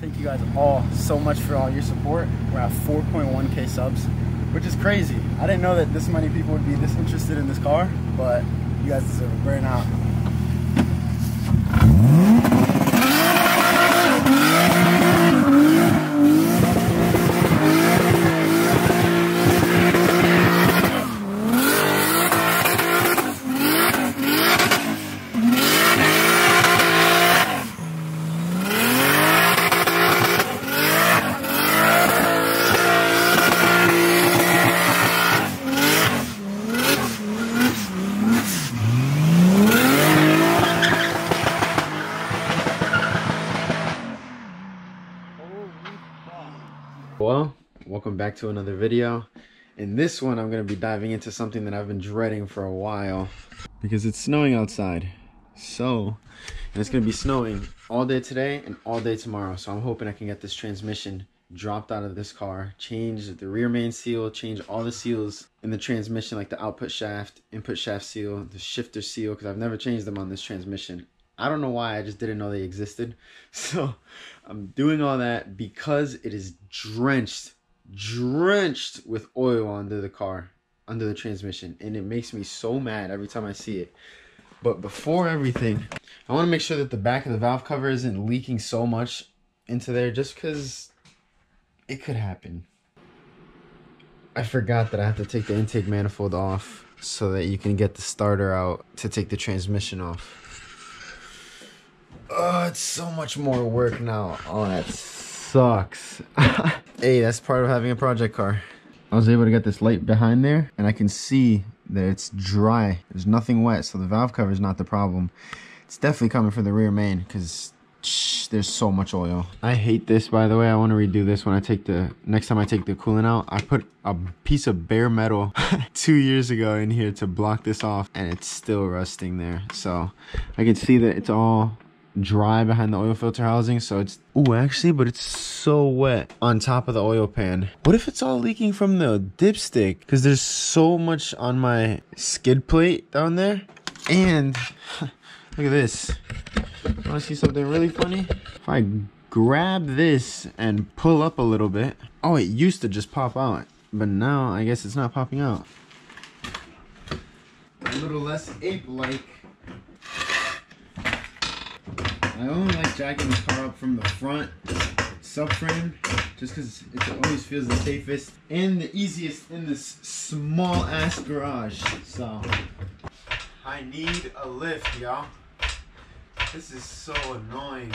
Thank you guys all so much for all your support. We're at 4.1K subs, which is crazy. I didn't know that this many people would be this interested in this car, but you guys deserve it. Burn out. Well, welcome back to another video. In this one, I'm going to be diving into something that I've been dreading for a while because it's snowing outside. And it's going to be snowing all day today and all day tomorrow. So I'm hoping I can get this transmission dropped out of this car, change the rear main seal, change all the seals in the transmission, like the output shaft, input shaft seal, the shifter seal, because I've never changed them on this transmission. I don't know why, I just didn't know they existed. So I'm doing all that because it is drenched with oil under the car, under the transmission. And it makes me so mad every time I see it. But before everything, I want to make sure that the back of the valve cover isn't leaking so much into there, just because it could happen. I forgot that I have to take the intake manifold off so that you can get the starter out to take the transmission off. Oh, it's so much more work now. Oh, that sucks. Hey, that's part of having a project car. I was able to get this light behind there, and I can see that it's dry. There's nothing wet, so the valve cover is not the problem. It's definitely coming from the rear main because there's so much oil. I hate this, by the way. I want to redo this when I take the next time I take the coolant out. I put a piece of bare metal 2 years ago in here to block this off, and it's still rusting there. So I can see that it's all dry behind the oil filter housing, so it's but it's so wet on top of the oil pan. What if it's all leaking from the dipstick? Because there's so much on my skid plate down there. And look at this. Want to see something really funny? If I grab this and pull up a little bit, oh, it used to just pop out, but now I guess it's not popping out. A little less ape-like. I only like jacking this car up from the front subframe just because it always feels the safest and the easiest in this small ass garage. So I need a lift, y'all. This is so annoying.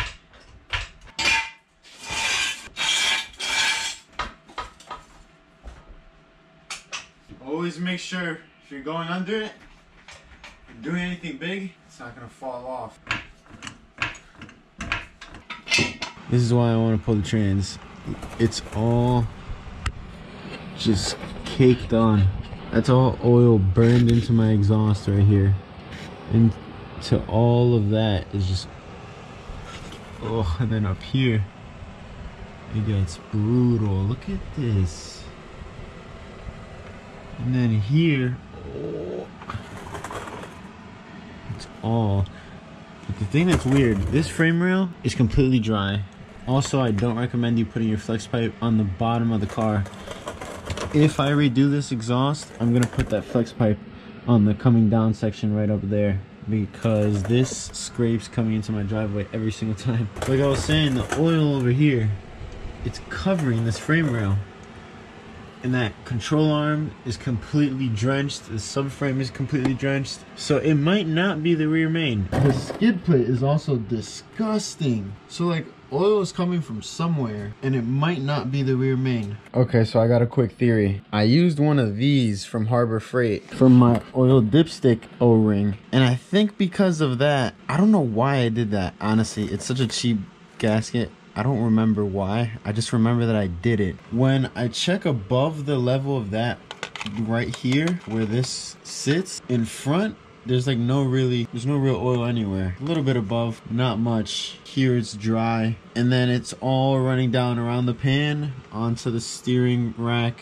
Always make sure if you're going under it and doing anything big, it's not gonna fall off. This is why I want to pull the trans. It's all just caked on. That's all oil burned into my exhaust right here. And to all of that is just, oh, and then up here, it gets brutal. Look at this. And then here, oh, it's all. But the thing that's weird, this frame rail is completely dry. Also, I don't recommend you putting your flex pipe on the bottom of the car. If I redo this exhaust, I'm going to put that flex pipe on the coming down section right up there, because this scrapes coming into my driveway every single time. Like I was saying, the oil over here, it's covering this frame rail. And that control arm is completely drenched. The subframe is completely drenched. So it might not be the rear main. The skid plate is also disgusting. So like, oil is coming from somewhere and it might not be the rear main. Okay, so I got a quick theory. I used one of these from Harbor Freight for my oil dipstick O-ring. And I think because of that, I don't know why I did that. Honestly, it's such a cheap gasket. I don't remember why. I just remember that I did it. When I check above the level of that right here, where this sits in front, there's like there's no real oil anywhere. A little bit above, not much. Here it's dry. And then it's all running down around the pan, onto the steering rack,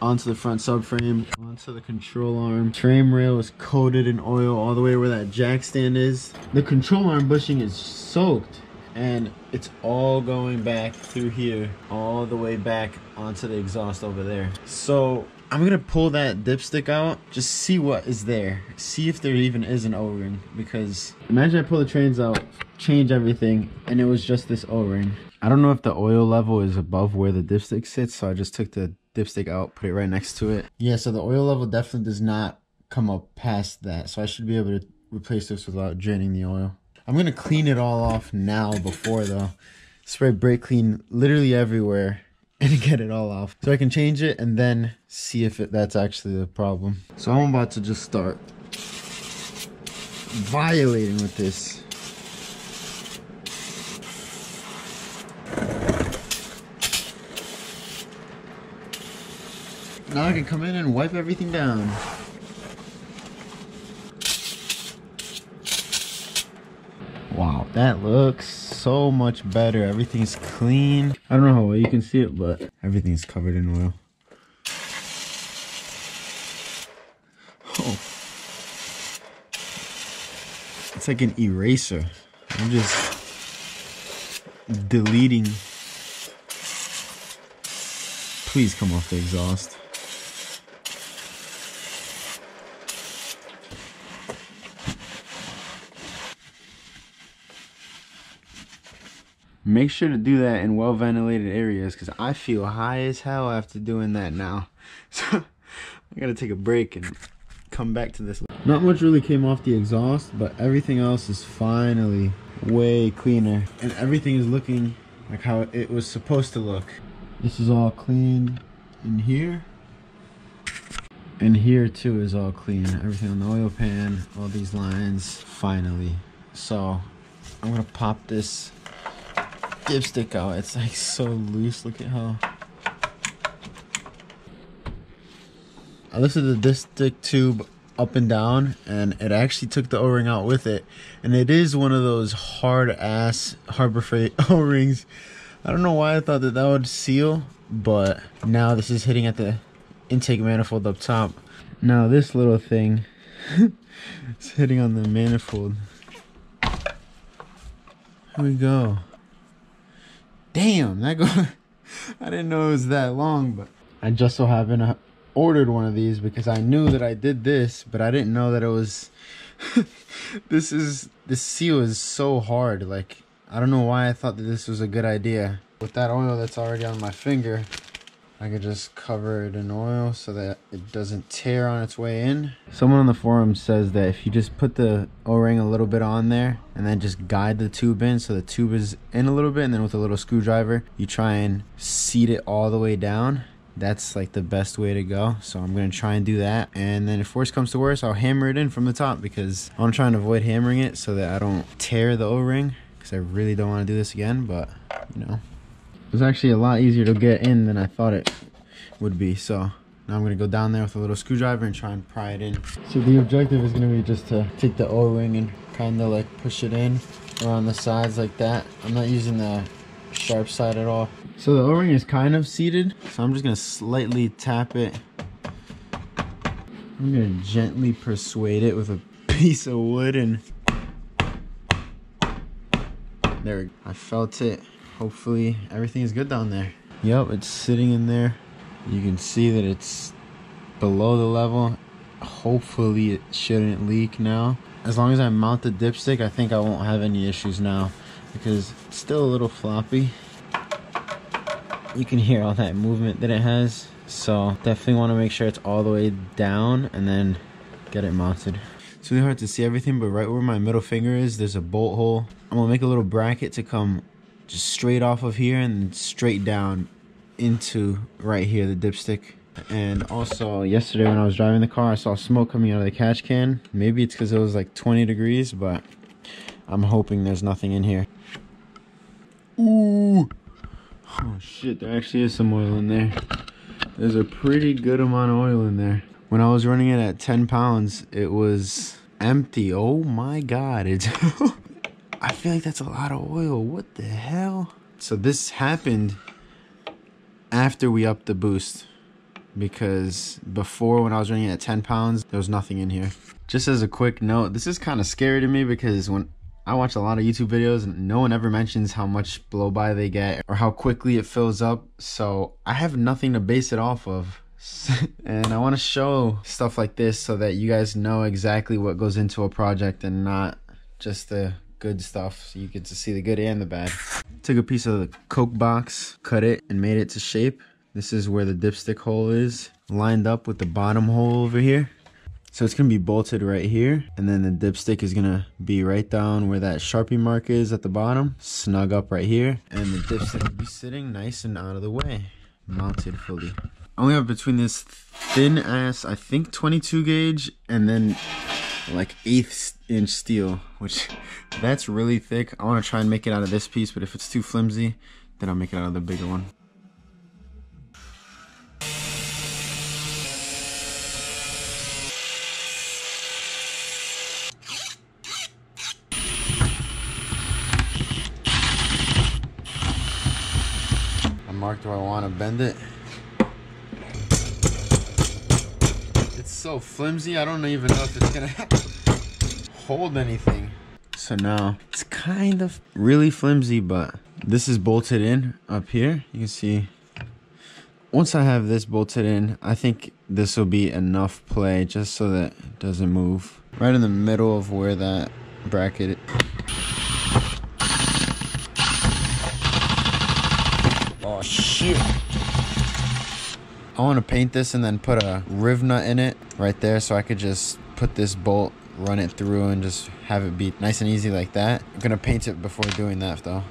onto the front subframe, onto the control arm. Frame rail is coated in oil all the way where that jack stand is. The control arm bushing is soaked. and it's all going back through here all the way back onto the exhaust over there. So I'm gonna pull that dipstick out, just see what is there, see if there even is an O-ring, because imagine I pull the trains out, change everything, and it was just this O-ring. I don't know if the oil level is above where the dipstick sits, so I just took the dipstick out, put it right next to it. Yeah, so the oil level definitely does not come up past that, so I should be able to replace this without draining the oil. I'm gonna clean it all off now before though. Spray brake clean literally everywhere and get it all off so I can change it and then see if that's actually the problem. So I'm about to just start violating with this. Now I can come in and wipe everything down. Wow, that looks so much better. Everything's clean. I don't know how well you can see it, but everything's covered in oil. Oh. It's like an eraser. I'm just deleting. Please come off the exhaust. Make sure to do that in well ventilated areas, because I feel high as hell after doing that now. So I gotta take a break and come back to this. Not much really came off the exhaust, but everything else is finally way cleaner, and everything is looking like how it was supposed to look. This is all clean in here, and here too is all clean. Everything on the oil pan, all these lines, finally. So I'm gonna pop this dipstick out. It's like so loose. Look at how. I lifted the dipstick tube up and down, and it actually took the O-ring out with it. And it is one of those hard ass Harbor Freight O-rings. I don't know why I thought that that would seal, but now this is hitting at the intake manifold up top. Now this little thing is hitting on the manifold. Here we go. Damn, that go. I didn't know it was that long, but I just so happened ordered one of these because I knew that I did this, but I didn't know that it was. This seal is so hard. Like, I don't know why I thought that this was a good idea. With that oil that's already on my finger, I could just cover it in oil so that it doesn't tear on its way in. Someone on the forum says that if you just put the O-ring a little bit on there and then just guide the tube in, so the tube is in a little bit, and then with a little screwdriver you try and seat it all the way down, that's like the best way to go. So I'm gonna try and do that, and then if worse comes to worse, I'll hammer it in from the top, because I want to try and avoid hammering it so that I don't tear the O-ring, because I really don't want to do this again. But you know, it was actually a lot easier to get in than I thought it would be. So now I'm gonna go down there with a little screwdriver and try and pry it in. So the objective is gonna be just to take the O-ring and kinda like push it in around the sides like that. I'm not using the sharp side at all. So the O-ring is kind of seated, so I'm just gonna slightly tap it. I'm gonna gently persuade it with a piece of wood, and there we go. I felt it. Hopefully everything is good down there. Yep, it's sitting in there. You can see that it's below the level. Hopefully it shouldn't leak now. As long as I mount the dipstick, I think I won't have any issues now, because it's still a little floppy. You can hear all that movement that it has. So definitely want to make sure it's all the way down and then get it mounted. It's really hard to see everything, but right where my middle finger is, there's a bolt hole. I'm gonna make a little bracket to come just straight off of here and straight down into right here, the dipstick. And also yesterday when I was driving the car, I saw smoke coming out of the catch can. Maybe it's because it was like 20 degrees, but I'm hoping there's nothing in here. Ooh, oh shit, there actually is some oil in there. There's a pretty good amount of oil in there. When I was running it at 10 pounds, it was empty. Oh my god, it's I feel like that's a lot of oil. What the hell? So this happened after we upped the boost, because before when I was running at 10 pounds, there was nothing in here. Just as a quick note, this is kind of scary to me, because when I watch a lot of YouTube videos and no one ever mentions how much blow-by they get or how quickly it fills up, so I have nothing to base it off of. And I want to show stuff like this so that you guys know exactly what goes into a project and not just the good stuff, so you get to see the good and the bad. Took a piece of the Coke box, cut it, and made it to shape. This is where the dipstick hole is, lined up with the bottom hole over here. So it's going to be bolted right here, and then the dipstick is going to be right down where that Sharpie mark is at the bottom, snug up right here, and the dipstick will be sitting nice and out of the way, mounted fully. I only have between this thin ass, I think 22 gauge, and then like 1/8 inch steel, which that's really thick. I want to try and make it out of this piece, but if it's too flimsy, then I'll make it out of the bigger one. I marked where I want to bend it. It's so flimsy, I don't even know if it's gonna hold anything. So now it's kind of really flimsy, but this is bolted in up here. You can see once I have this bolted in, I think this will be enough play just so that it doesn't move. Right in the middle of where that bracket . Oh shit, I want to paint this and then put a riv nut in it right there, so I could just put this bolt, run it through, and just have it be nice and easy like that. I'm gonna paint it before doing that though.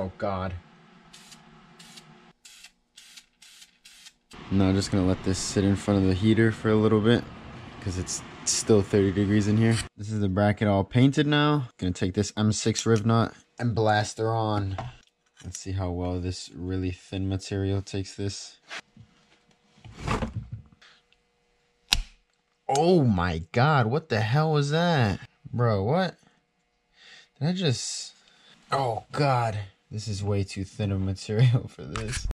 Oh god. Now I'm just gonna let this sit in front of the heater for a little bit because it's still 30 degrees in here. This is the bracket all painted now. Gonna take this M6 riv nut and blast her on. Let's see how well this really thin material takes this. Oh my god, what the hell was that? Bro, what? Did I just... Oh god, this is way too thin of material for this.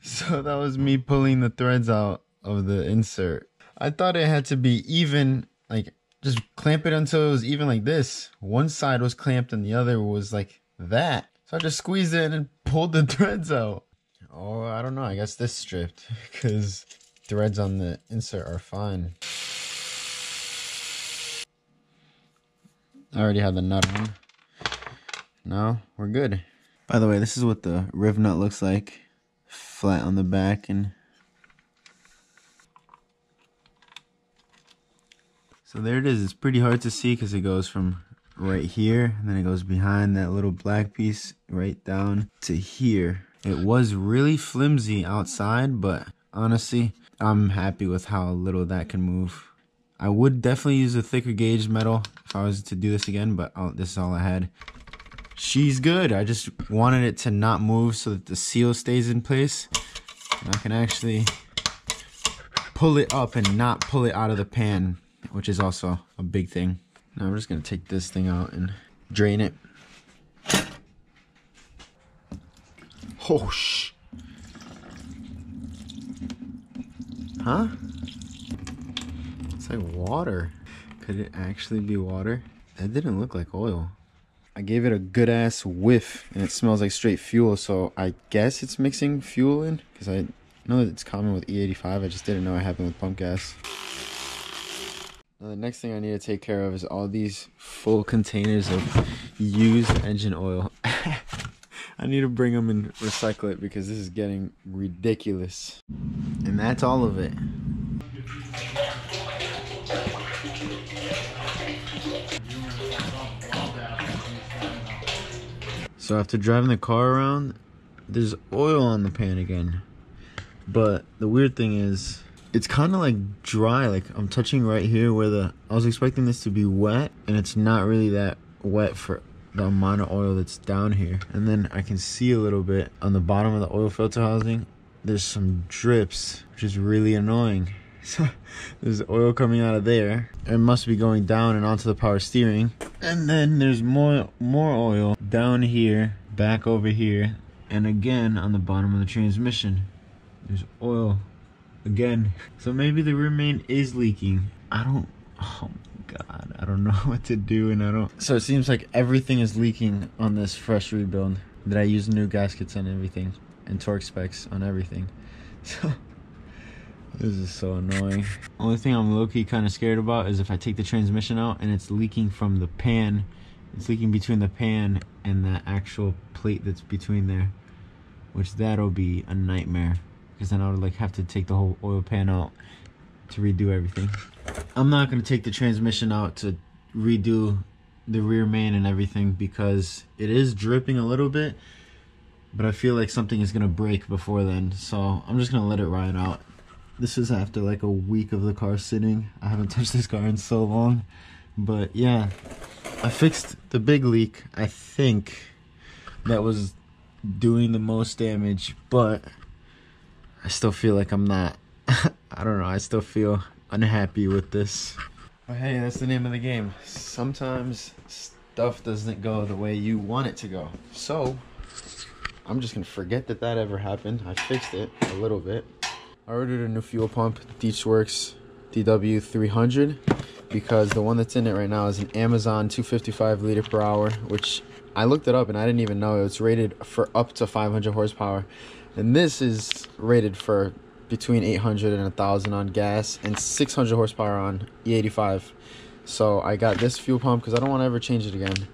So that was me pulling the threads out of the insert. I thought it had to be even, like, just clamp it until it was even like this. One side was clamped and the other was like that. So I just squeezed it and pulled the threads out. Oh, I don't know. I guess this stripped because threads on the insert are fine. I already have the nut on. Now we're good. By the way, this is what the riv nut looks like. Flat on the back and... So there it is. It's pretty hard to see because it goes from right here, and then it goes behind that little black piece right down to here. It was really flimsy outside, but honestly, I'm happy with how little that can move. I would definitely use a thicker gauge metal if I was to do this again, but this is all I had. She's good. I just wanted it to not move so that the seal stays in place. And I can actually pull it up and not pull it out of the pan, which is also a big thing. Now we're just gonna take this thing out and drain it. Oh sh! Huh? It's like water. Could it actually be water? That didn't look like oil. I gave it a good ass whiff and it smells like straight fuel, so I guess it's mixing fuel in, because I know that it's common with E85. I just didn't know it happened with pump gas. Now the next thing I need to take care of is all these full containers of used engine oil. I need to bring them and recycle it because this is getting ridiculous. And that's all of it. So after driving the car around, there's oil on the pan again. But the weird thing is, it's kind of like dry. Like I'm touching right here where the... I was expecting this to be wet, and it's not really that wet for the amount of oil that's down here. And then I can see a little bit on the bottom of the oil filter housing. There's some drips, which is really annoying. So there's oil coming out of there. It must be going down and onto the power steering. And then there's more oil down here, back over here, and again on the bottom of the transmission. There's oil again. So maybe the rear main is leaking. I don't... Oh God, I don't know what to do, and I don't. So it seems like everything is leaking on this fresh rebuild, that I use new gaskets on everything and torque specs on everything. So this is so annoying. Only thing I'm low-key kind of scared about is if I take the transmission out and it's leaking from the pan. It's leaking between the pan and that actual plate that's between there, which that'll be a nightmare, because then I would like have to take the whole oil pan out to redo everything. I'm not going to take the transmission out to redo the rear main and everything, because it is dripping a little bit, but I feel like something is going to break before then, so I'm just going to let it ride out. This is after like a week of the car sitting. I haven't touched this car in so long, but yeah, I fixed the big leak, I think, that was doing the most damage, but I still feel like I'm not, I don't know, I still feel unhappy with this. But hey, that's the name of the game. Sometimes stuff doesn't go the way you want it to go. So I'm just gonna forget that that ever happened. I fixed it a little bit. I ordered a new fuel pump, Deatschwerks DW300, because the one that's in it right now is an Amazon 255 liter per hour, which I looked it up and I didn't even know it's rated for up to 500 horsepower, and this is rated for between 800 and 1,000 on gas and 600 horsepower on E85. So I got this fuel pump because I don't want to ever change it again,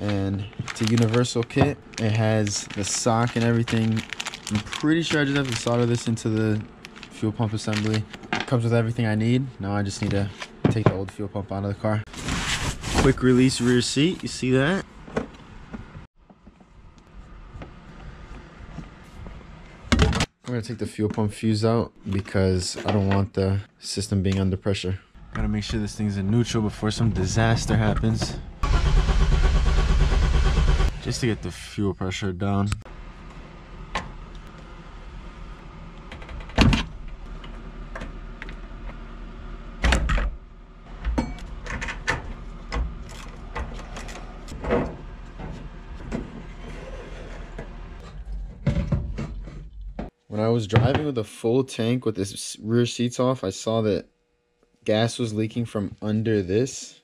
and it's a universal kit. It has the sock and everything. I'm pretty sure I just have to solder this into the fuel pump assembly. It comes with everything I need. Now I just need to take the old fuel pump out of the car. Quick release rear seat, you see that? I'm gonna take the fuel pump fuse out because I don't want the system being under pressure. Gotta make sure this thing's in neutral before some disaster happens. Just to get the fuel pressure down. When I was driving with a full tank with this rear seats off, I saw that gas was leaking from under this,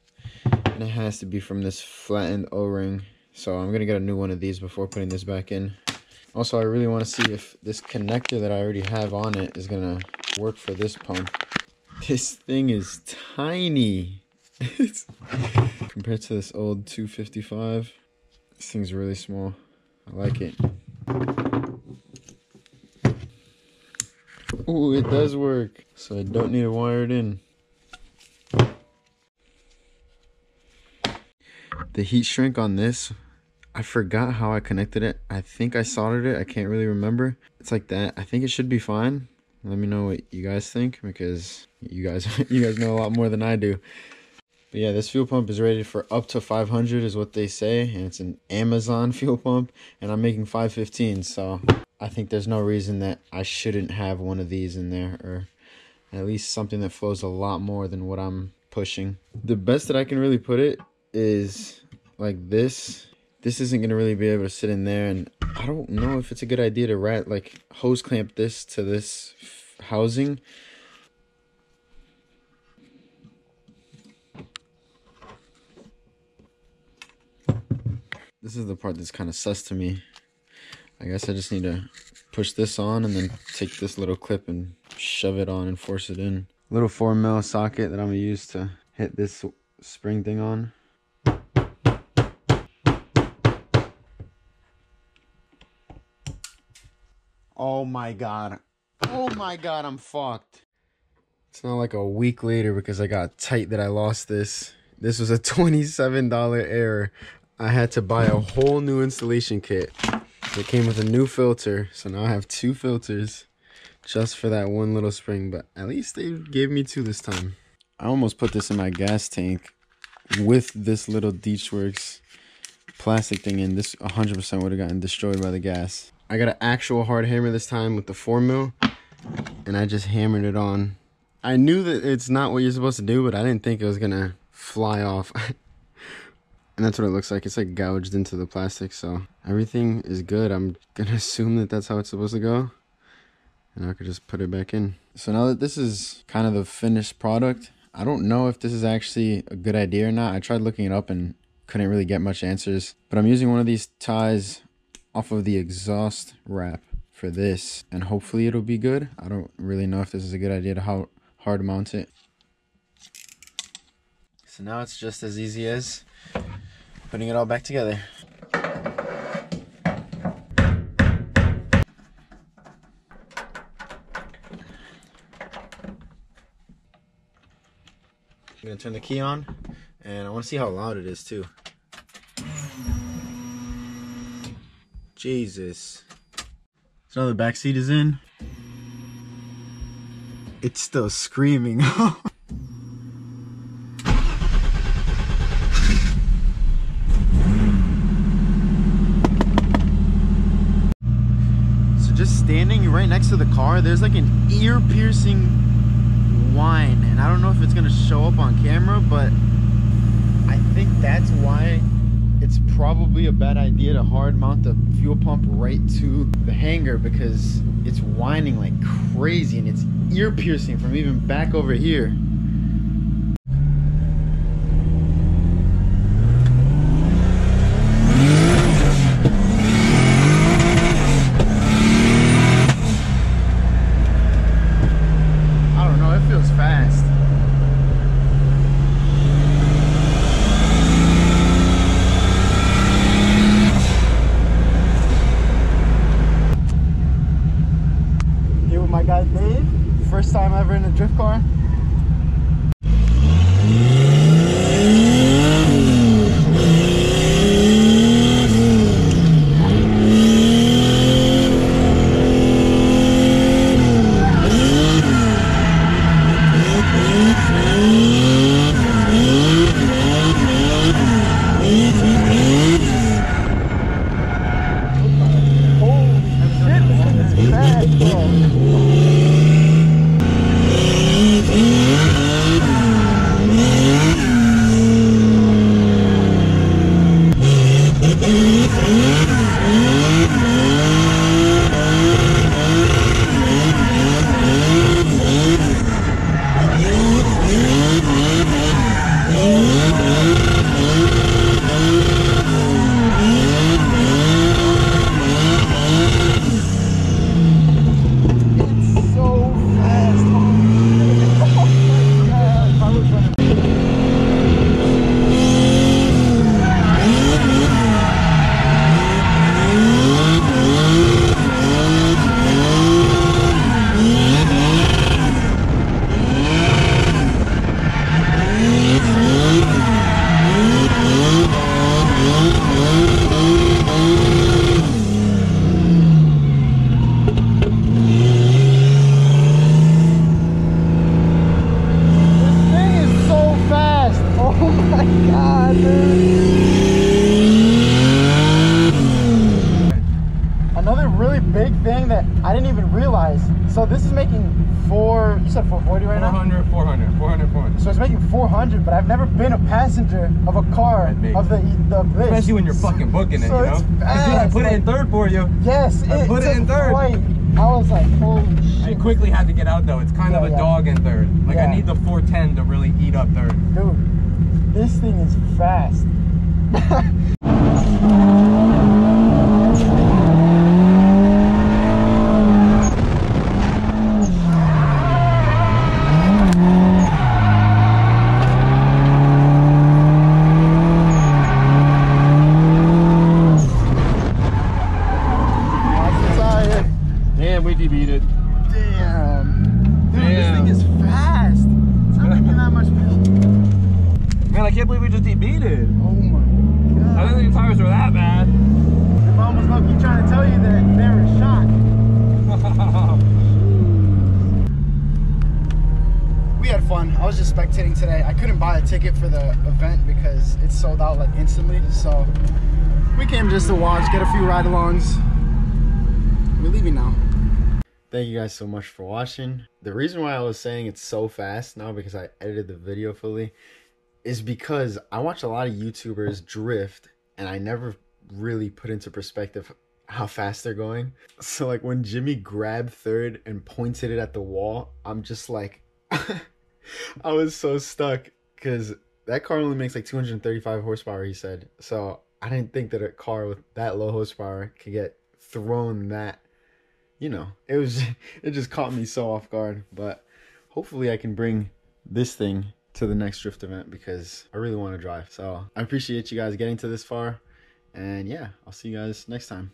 and it has to be from this flattened O-ring. So I'm gonna get a new one of these before putting this back in. Also, I really want to see if this connector that I already have on it is gonna work for this pump. This thing is tiny. Compared to this old 255, this thing's really small. I like it. Ooh, it does work. So I don't need to wire it in. The heat shrink on this, I forgot how I connected it. I think I soldered it. I can't really remember. It's like that. I think it should be fine. Let me know what you guys think, because you guys know a lot more than I do. But yeah, this fuel pump is rated for up to 500 is what they say, and it's an Amazon fuel pump, and I'm making 515, so I think there's no reason that I shouldn't have one of these in there, or at least something that flows a lot more than what I'm pushing. The best that I can really put it is like this. This isn't going to really be able to sit in there, and I don't know if it's a good idea to hose clamp this to this housing. This is the part that's kind of sus to me. I guess I just need to push this on and then take this little clip and shove it on and force it in. Little 4mm socket that I'm gonna use to hit this spring thing on. Oh my God. Oh my God, I'm fucked. It's not like a week later because I got tight that I lost this. This was a $27 error. I had to buy a whole new installation kit. It came with a new filter, so now I have two filters just for that one little spring, but at least they gave me two this time. I almost put this in my gas tank with this little Deatschwerks plastic thing in. This 100% would have gotten destroyed by the gas. I got an actual hard hammer this time with the 4mm, and I just hammered it on. I knew that it's not what you're supposed to do, but I didn't think it was gonna fly off. And that's what it looks like. It's like gouged into the plastic, so everything is good. I'm gonna assume that that's how it's supposed to go, and I could just put it back in. So now that this is kind of the finished product, I don't know if this is actually a good idea or not. I tried looking it up and couldn't really get much answers, but I'm using one of these ties off of the exhaust wrap for this, and hopefully it'll be good. I don't really know if this is a good idea to hard mount it. So now it's just as easy as putting it all back together. I'm gonna turn the key on, and I want to see how loud it is too. Jesus. So now the back seat is in. It's still screaming. So just standing right next to the car, there's like an ear-piercing whine, and I don't know if it's gonna show up on camera, but I think that's why it's probably a bad idea to hard mount the fuel pump right to the hanger, because it's whining like crazy and it's ear piercing from even back over here. First time ever in a drift car. So this is making 4, you said 440 right now? 400. So it's making 400, but I've never been a passenger of a car of this. Especially when you're fucking booking it, so you know? It's fast. I put it in third for you. Yes, I put it in third. Right. I was like, holy shit. I quickly had to get out though. It's kind of a dog in third. Like I need the 410 to really eat up third. Dude, this thing is fast. I was just spectating today. I couldn't buy a ticket for the event because it's sold out like instantly, so we came just to watch, get a few ride-alongs. We're leaving now. Thank you guys so much for watching. The reason why I was saying it's so fast now, because I edited the video fully, is because I watch a lot of YouTubers drift and I never really put into perspective how fast they're going. So like when Jimmy grabbed third and pointed it at the wall, I'm just like I was so stuck because that car only makes like 235 horsepower, he said. So I didn't think that a car with that low horsepower could get thrown that, you know, it just caught me so off guard. But hopefully I can bring this thing to the next drift event because I really want to drive. So I appreciate you guys getting to this far. And yeah, I'll see you guys next time.